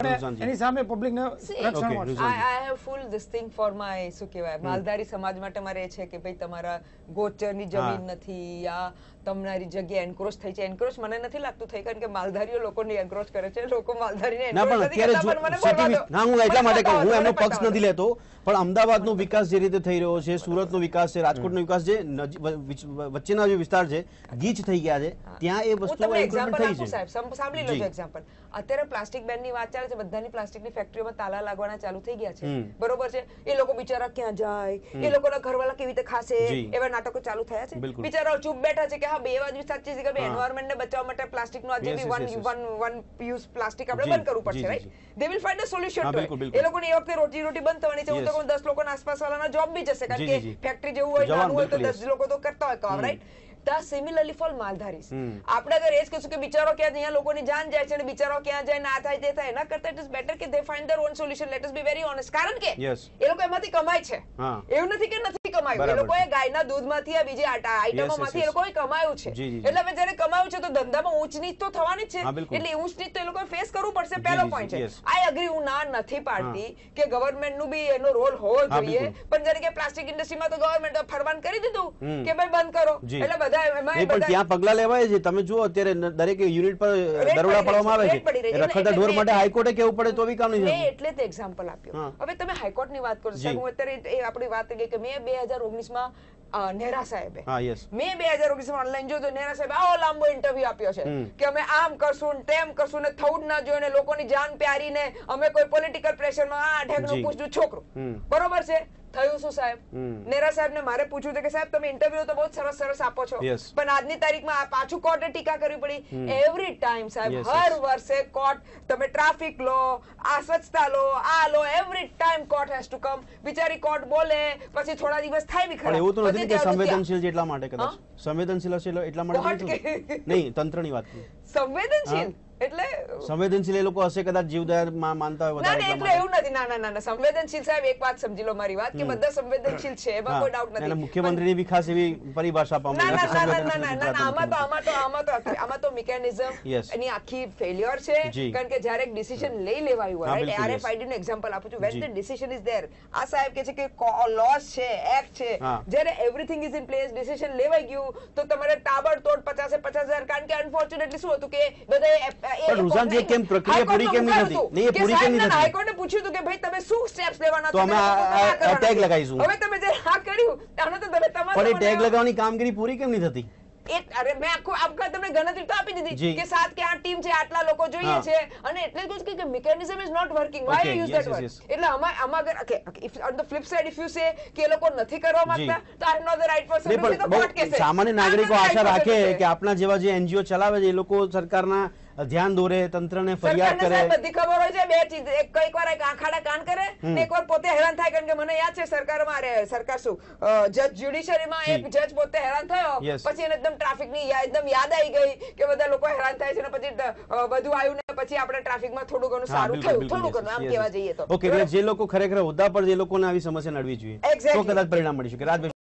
એની સામે પબ્લિકને રક્ષણ મળશે. I have full this thing for my શું કહેવાય માલધારી સમાજ માટે મારે છે કે ભાઈ તમારા ગોચરની જમીન નથી, આ તમારી જગ્યા એન્ક્રોચ થઈ છે. એન્ક્રોચ મને નથી લાગતું થઈ, કારણ કે માલધારીઓ લોકોને એન્ક્રોચ કરે છે, લોકો માલધારીને એન્ક્રોચ નથી કરતા. ના, હું એટલા માટે કહું, હું એનો પક્ષ નથી લેતો, પણ અમદાવાદનો વિકાસ જે રીતે થઈ રહ્યો છે, સુરતનો વિકાસ છે, રાજકોટનો વિકાસ જે વચ્ચેના જે વિસ્તાર છે ગીચ થઈ ગયા છે, ત્યાં એ વસ્તુ એક્ઝામ્પલ આપું સાહેબ, સાંભળી લેજો એક્ઝામ્પલ. અત્યારે પ્લાસ્ટિક બેનની વાત ચાલે, બધાની પ્લાસ્ટિકની ફેક્ટરીઓમાં તાલા લાગવાના ચાલુ થઈ ગયા છે, બરોબર છે? એ લોકો બિચારા ક્યાં જાય, એ લોકોના ઘરવાળા કેવી રીતે ખાશે, એવા નાટકો ચાલુ થયા છે. બિચારા ચૂપ બેઠા છે કે હા, બે વાત સાચી છે કે ભાઈ એન્વાયરમેન્ટને બચાવવા માટે પ્લાસ્ટિકનો આજે બી વન યુઝ પ્લાસ્ટિક આપણે બંધ કરવું પડશે, right? They will find a solution to it. એ લોકોની એક વખતે રોટી બંધ થવાની છે, હું તો કહું 10 લોકોના આસપાસવાળાના જોબ બી જશે, કારણ કે ફેક્ટરી જેવું હોય, નાનું હોય તો 10 લોકો તો કરતા હોય કામ, રાઈટ? તા સિમિલરલી ફોર માલધારીસ આપણે અગર એજ કશું કે બિચારો ક્યાં જાય, લોકોની જાન જાય છે અને બિચારો ક્યાં જાય, ના થાય તે થાય, એના કરતા ઇટ ઇઝ બેટર કે they find their own solution. Let us be very honest, કારણ કે એ લોકો એમાંથી કમાય છે, એવું નથી કે નથી કમાયું. એ લોકોએ ગાયના દૂધમાંથી આ બીજી આઈટમોમાંથી એ લોકોએ કમાયું છે, એટલે હવે જ્યારે કમાયું છે તો ધંધામાં ઊંચ નીચ તો થવાની જ છે, એટલે ઊંચ નીચ તો એ લોકોએ ફેસ કરવું પડશે. પહેલો પોઈન્ટ છે, આઈ એગ્રી, હું ના નથી પાડતી કે ગવર્મેન્ટનું બી એનો રોલ હોવો જોઈએ, પણ જ્યારે કે પ્લાસ્ટિક ઇન્ડસ્ટ્રીમાં તો ગવર્મેન્ટ ફરમાન કરી દીધું કે ભાઈ બંધ કરો, એટલે બધા પણ ત્યાં પગલા લેવાય છે. તમે જુઓ અત્યારે દરેક યુનિટ પર દરોડા પાડવામાં આવે છે, રખડતા ઢોર માટે હાઈકોર્ટે કેવું પડે તો બી કામ નહીં થાય. એટલે તે એક્ઝામ્પલ આપ્યો. હવે તમે હાઈકોર્ટની વાત કરો સાહેબ, હું અત્યારે આપણી વાત કરી કે મે 2019 માં નેહરા સાહેબે, મે 2019 માં ઓનલાઈન જોતો નેહરા સાહેબ આવો લાંબો ઇન્ટરવ્યુ આપ્યો છે કે અમે આમ કરશું ને તેમ કરશું ને થવું જ ના જોઈએ ને લોકોની જાન પ્યારીને અમે કોઈ પોલિટિકલ પ્રેશરમાં આ ઢેકનું પૂછ્યું છોકરું, બરોબર છે? થયું શું સાહેબ? નેહરા સાહેબને મારે પૂછ્યું હતું કે સાહેબ તમે ઇન્ટરવ્યુ તો બહુ સરસ સરસ આપો છો, પણ આજની તારીખમાં પાછું કોર્ટે ટીકા કરવી પડી. એવરી ટાઈમ સાહેબ, હર વર્ષે કોર્ટ, તમે ટ્રાફિક લો, આ સ્વચ્છતા લો, આ લો, every time court has to come. બિચારી કોર્ટ બોલે, પછી થોડા દિવસ થાય બી ખરા. એવું તો નથી કે સંવેદનશીલ છે એટલા માટે, કદાચ સંવેદનશીલ હશે એટલા માટે નહીં, તંત્રની વાત સંવેદનશીલ એટલે સંવેદનશીલ એ લોકો હશે કદાચ, જીવદયા માનતા હોય વધારે. એટલે એવું નથી, ના ના ના, સંવેદનશીલ સાહેબ એક વાત સમજી લો મારી વાત, કે બધા સંવેદનશીલ છે, એમાં કોઈ ડાઉટ નથી. અને મુખ્યમંત્રીની બી ખાસ એવી પરિભાષા પામી છે સંવેદનશીલ. આમાં તો મિકેનિઝમ એની આખી ફેલિયર છે, કારણ કે જ્યારે એક ડિસિઝન લઈ લેવાયું હોય, RFID નું એક્ઝામ્પલ આપું છું, when the decision is there, આ સાહેબ કહે છે કે લોસ છે, એક્ટ છે, જ્યારે everything is in place, decision લેવાઈ ગયું તો તમારે તાબડતોડ 50,000, કારણ કે અનફોર્ચ્યુનેટલી શું હતું કે બધા કામગીરી પૂરી કેમ નહીં થતી? અરે મેં આખું તમને ગણતરી તો આપી દીધી કે 7 કે 8 ટીમ છે, આટલા લોકો જોઈએ છે, અને એટલે જ કે mechanism is not working, why you use that word. એટલે આમાં અગર if on the flip side if you say કે એ લોકો નથી કરવા માંગતા, તો I am not the right person to be the court case. સામાન્ય નાગરિકો આશા રાખે કે આપના જેવા જે NGO ચલાવે છે એ લોકો સરકારના ધ્યાન દોરે, તંત્રને ફરિયાદ કરે. બધી ખબર હોય છે, બે ચીજ, એક વાર આખાડા કાન કરે ને એકવાર પોતે હેરાન થાય. કારણ કે મને યાદ છે સરકારમાં, સરકાર શું જજ જ્યુડિશરીમાં એક જજ પોતે હેરાન થયો, પછી એને એકદમ ટ્રાફિકની એકદમ યાદ આવી ગઈ કે બધા લોકો હેરાન થાય છે ને પછી બધું આવ્યું ને પછી આપણે ટ્રાફિકમાં થોડું ઘણું સારું થયું, થોડું ઘણું આમ કહેવા જઈએ તો. ઓકે, જે લોકો ખરેખર હોદ્દા પર જે લોકોને આવી સમસ્યા નડવી જોઈએ તો કદાચ પરિણામ મળી શકે.